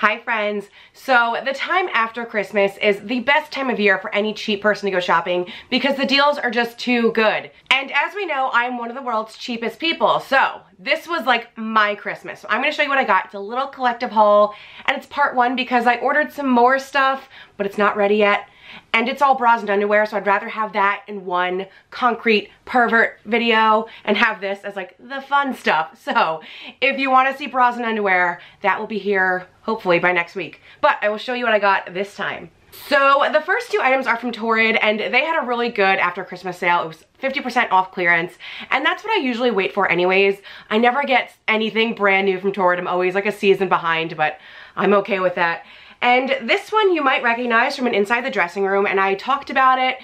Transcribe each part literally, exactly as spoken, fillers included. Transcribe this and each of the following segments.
Hi friends. So the time after Christmas is the best time of year for any cheap person to go shopping because the deals are just too good. And as we know, I'm one of the world's cheapest people. So this was like my Christmas. So I'm gonna show you what I got. It's a little collective haul and it's part one because I ordered some more stuff, but it's not ready yet. And it's all bras and underwear, so I'd rather have that in one concrete pervert video and have this as like the fun stuff. So if you want to see bras and underwear, that will be here hopefully by next week. But I will show you what I got this time. So the first two items are from Torrid, and they had a really good after Christmas sale. It was fifty percent off clearance, and that's what I usually wait for anyways. I never get anything brand new from Torrid. I'm always like a season behind, but I'm okay with that. And this one you might recognize from an Inside the Dressing Room, and I talked about it,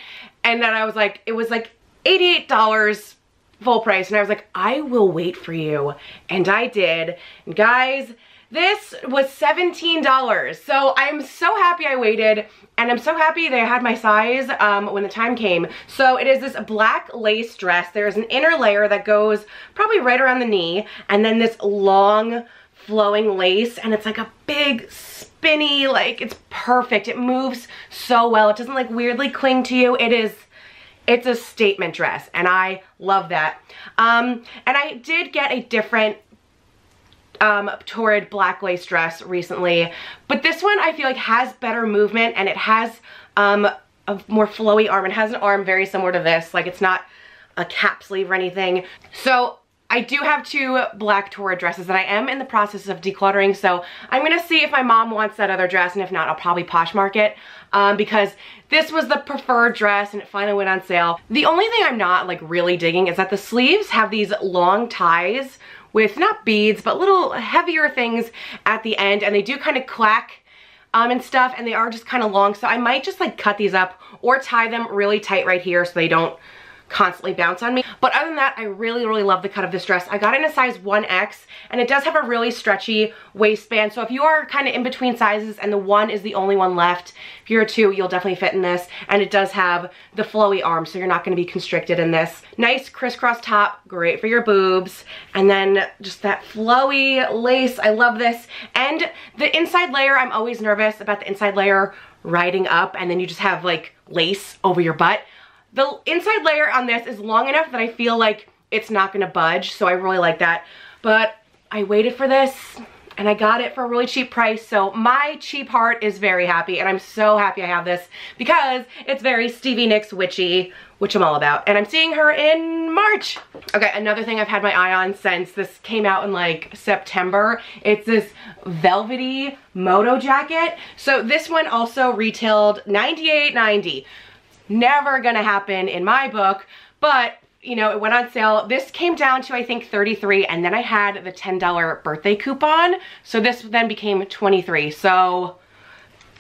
and then I was like, it was like eighty-eight dollars full price, and I was like, I will wait for you, and I did. And guys, this was seventeen dollars, so I'm so happy I waited, and I'm so happy they had my size um, when the time came. So it is this black lace dress. There's an inner layer that goes probably right around the knee, and then this long flowing lace, and it's like a big spinny, like it's perfect. It moves so well. It doesn't like weirdly cling to you. It is, it's a statement dress, and I love that. Um, and I did get a different um, Torrid black lace dress recently, but this one I feel like has better movement, and it has um, a more flowy arm. It has an arm very similar to this. Like it's not a cap sleeve or anything. So I do have two black Torrid dresses that I am in the process of decluttering, so I'm gonna see if my mom wants that other dress, and if not, I'll probably Poshmark it, um, because this was the preferred dress, and it finally went on sale. The only thing I'm not like really digging is that the sleeves have these long ties with not beads, but little heavier things at the end, and they do kind of clack um, and stuff, and they are just kind of long, so I might just like cut these up or tie them really tight right here so they don't constantly bounce on me. But other than that, I really, really love the cut of this dress. I got it in a size one X, and it does have a really stretchy waistband, so if you are kind of in between sizes and the one is the only one left, if you're a two, you'll definitely fit in this, and it does have the flowy arm, so you're not going to be constricted in this. Nice crisscross top, great for your boobs, and then just that flowy lace. I love this. And the inside layer, I'm always nervous about the inside layer riding up, and then you just have like lace over your butt. The inside layer on this is long enough that I feel like it's not gonna budge, so I really like that. But I waited for this, and I got it for a really cheap price, so my cheap heart is very happy, and I'm so happy I have this because it's very Stevie Nicks witchy, which I'm all about, and I'm seeing her in March. Okay, another thing I've had my eye on since this came out in like September, it's this velvety moto jacket. So this one also retailed ninety-eight ninety. Never gonna happen in my book, but you know, it went on sale. This came down to I think thirty-three, and then I had the ten dollar birthday coupon, so this then became twenty-three. So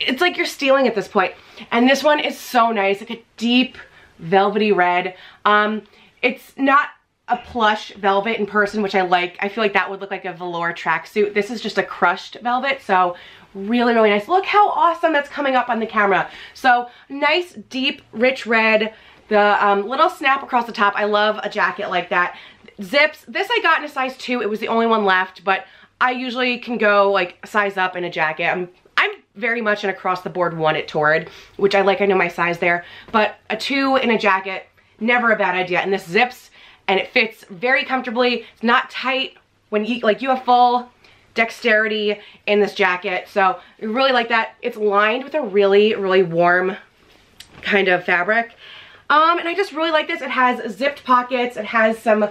it's like you're stealing at this point. And this one is so nice, like a deep velvety red. Um, it's not a plush velvet in person, which I like. I feel like that would look like a velour tracksuit. This is just a crushed velvet, so really, really nice. Look how awesome that's coming up on the camera. So nice, deep, rich red. The um, little snap across the top. I love a jacket like that. Zips. This I got in a size two. It was the only one left, but I usually can go like size up in a jacket. I'm, I'm very much an across the board one at Torrid, which I like. I know my size there, but a two in a jacket, never a bad idea. And this zips, and it fits very comfortably. It's not tight. When you like, you have full dexterity in this jacket, so I really like that. It's lined with a really, really warm kind of fabric, um, and I just really like this. It has zipped pockets. It has some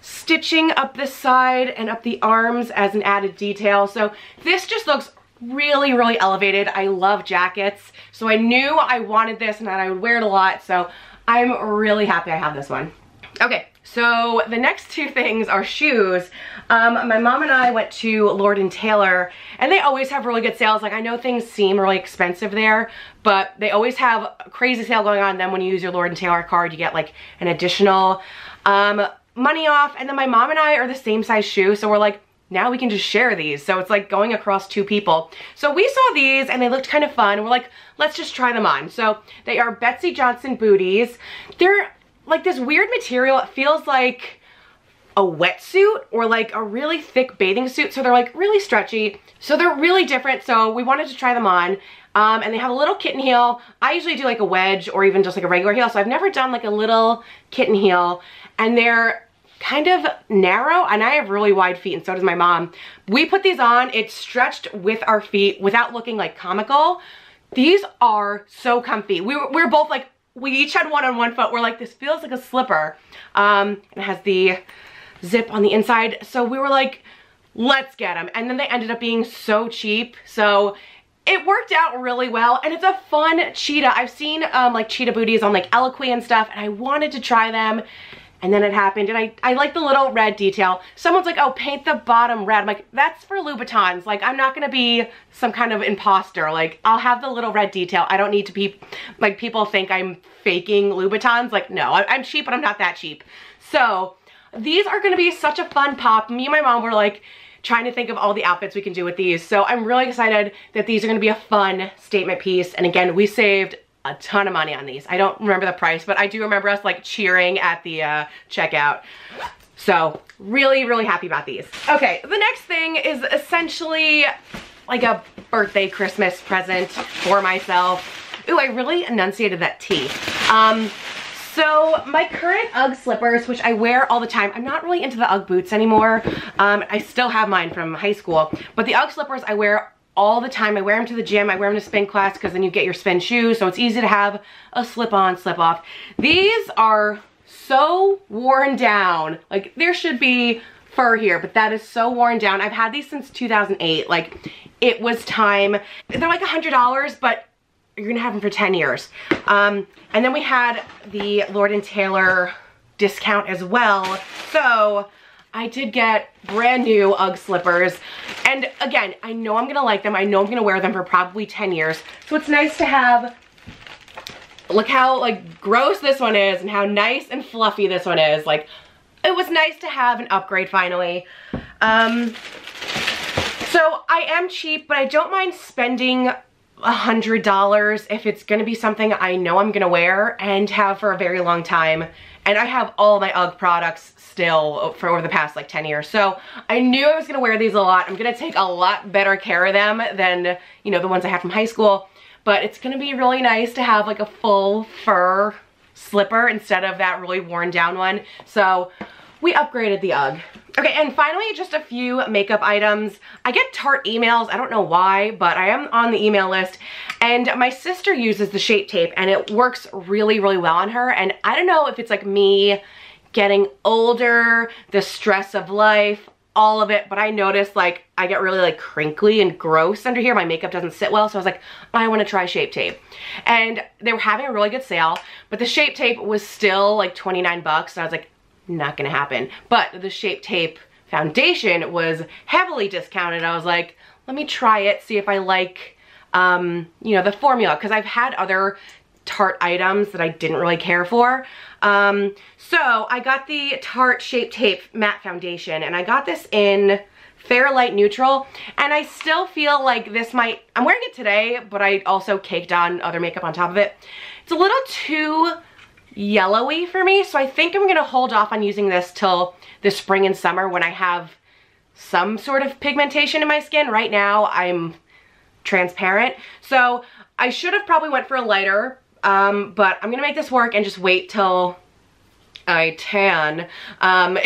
stitching up this side and up the arms as an added detail. So this just looks really, really elevated. I love jackets, so I knew I wanted this and that I would wear it a lot. So I'm really happy I have this one. Okay. So the next two things are shoes. Um, my mom and I went to Lord and Taylor, and they always have really good sales. Like, I know things seem really expensive there, but they always have a crazy sale going on. Then when you use your Lord and Taylor card, you get like an additional um, money off. And then my mom and I are the same size shoe, so we're like, now we can just share these. So it's like going across two people. So we saw these and they looked kind of fun. We're like, let's just try them on. So they are Betsey Johnson booties. They're like this weird material. It feels like a wetsuit or like a really thick bathing suit. So they're like really stretchy. So they're really different. So we wanted to try them on. Um, and they have a little kitten heel. I usually do like a wedge or even just like a regular heel. So I've never done like a little kitten heel. And they're kind of narrow, and I have really wide feet, and so does my mom. We put these on, it's stretched with our feet without looking like comical. These are so comfy. We were, we were both like, we each had one on one foot. We're like, this feels like a slipper. Um, it has the zip on the inside. So we were like, let's get them. And then they ended up being so cheap. So it worked out really well, and it's a fun cheetah. I've seen um, like cheetah booties on like Eloquii and stuff, and I wanted to try them. And then it happened, and I, I like the little red detail. Someone's like, oh, paint the bottom red. I'm like, that's for Louboutins. Like, I'm not gonna be some kind of imposter. Like, I'll have the little red detail. I don't need to be, like, people think I'm faking Louboutins. Like, no, I'm cheap, but I'm not that cheap. So these are gonna be such a fun pop. Me and my mom were like trying to think of all the outfits we can do with these. So I'm really excited that these are gonna be a fun statement piece. And again, we saved a ton of money on these. I don't remember the price, but I do remember us like cheering at the uh, checkout. So really, really happy about these. Okay, the next thing is essentially like a birthday Christmas present for myself. Ooh, I really enunciated that T. Um, so my current UGG slippers, which I wear all the time. I'm not really into the UGG boots anymore. Um, I still have mine from high school, but the UGG slippers I wear all the time. I wear them to the gym, I wear them to spin class, because then you get your spin shoes, so it's easy to have a slip-on, slip-off. These are so worn down. Like, there should be fur here, but that is so worn down. I've had these since two thousand eight, like, it was time. They're like a hundred dollars, but you're gonna have them for ten years. Um, and then we had the Lord and Taylor discount as well, so I did get brand new UGG slippers. And again, I know I'm gonna like them. I know I'm gonna wear them for probably ten years. So it's nice to have, look how like gross this one is and how nice and fluffy this one is. Like, it was nice to have an upgrade finally. Um, so I am cheap, but I don't mind spending a hundred dollars if it's gonna be something I know I'm gonna wear and have for a very long time. And I have all my UGG products still for over the past like ten years. So I knew I was gonna wear these a lot. I'm gonna take a lot better care of them than, you know, the ones I had from high school. But it's gonna be really nice to have like a full fur slipper instead of that really worn down one. So we upgraded the UGG. Okay, and finally, just a few makeup items. I get Tarte emails, I don't know why, but I am on the email list, and my sister uses the Shape Tape, and it works really, really well on her, and I don't know if it's like me getting older, the stress of life, all of it, but I noticed like I get really like crinkly and gross under here. My makeup doesn't sit well, so I was like, I wanna try Shape Tape. And they were having a really good sale, but the Shape Tape was still like twenty-nine bucks, and I was like, not gonna happen. But the Shape Tape foundation was heavily discounted. I was like, let me try it, see if I like, um, you know, the formula, because I've had other Tarte items that I didn't really care for. Um, so I got the Tarte Shape Tape matte foundation, and I got this in fair light neutral, and I still feel like this might, I'm wearing it today, but I also caked on other makeup on top of it. It's a little too yellowy for me, so I think I'm gonna hold off on using this till the spring and summer when I have some sort of pigmentation in my skin. Right now I'm transparent, so I should have probably went for a lighter, um, but I'm gonna make this work and just wait till I tan, um,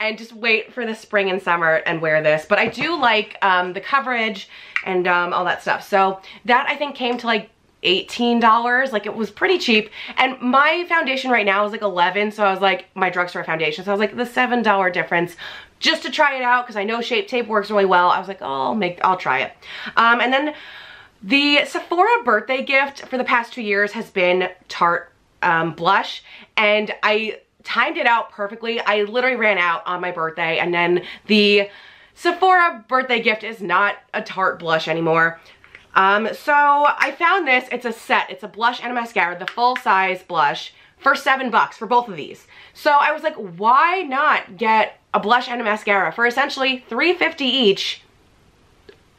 and just wait for the spring and summer and wear this. But I do like um, the coverage and um, all that stuff, so that I think came to like eighteen dollars, like it was pretty cheap. And my foundation right now is like eleven, so I was like, my drugstore foundation, so I was like, the seven dollar difference, just to try it out, because I know Shape Tape works really well. I was like, oh, I'll make, I'll try it. Um, and then the Sephora birthday gift for the past two years has been Tarte um, blush, and I timed it out perfectly. I literally ran out on my birthday, and then the Sephora birthday gift is not a Tarte blush anymore. Um, so I found this, it's a set, it's a blush and a mascara, the full size blush, for seven bucks for both of these. So I was like, why not get a blush and a mascara for essentially three fifty each?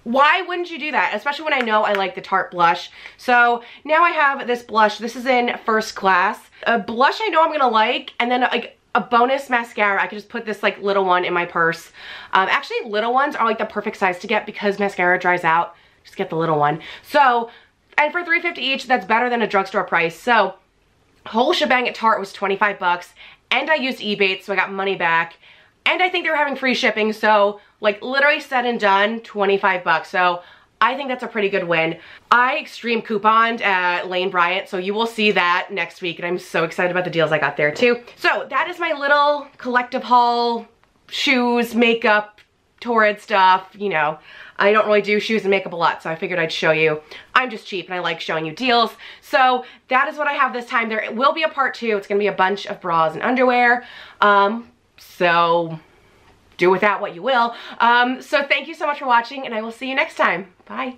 Why wouldn't you do that? Especially when I know I like the Tarte blush. So now I have this blush, this is in First Class, a blush I know I'm gonna like, and then like a bonus mascara. I could just put this like little one in my purse. Um, actually, little ones are like the perfect size to get because mascara dries out. Just get the little one. So, and for three fifty each, that's better than a drugstore price. So, whole shebang at Tarte was twenty-five bucks, and I used Ebates, so I got money back. And I think they were having free shipping, so like literally said and done, twenty-five bucks. So I think that's a pretty good win. I extreme couponed at Lane Bryant, so you will see that next week, and I'm so excited about the deals I got there too. So that is my little collective haul, shoes, makeup, Torrid stuff, you know. I don't really do shoes and makeup a lot, so I figured I'd show you. I'm just cheap and I like showing you deals. So that is what I have this time. There will be a part two. It's gonna be a bunch of bras and underwear. Um, so do with that what you will. Um, so thank you so much for watching, and I will see you next time. Bye.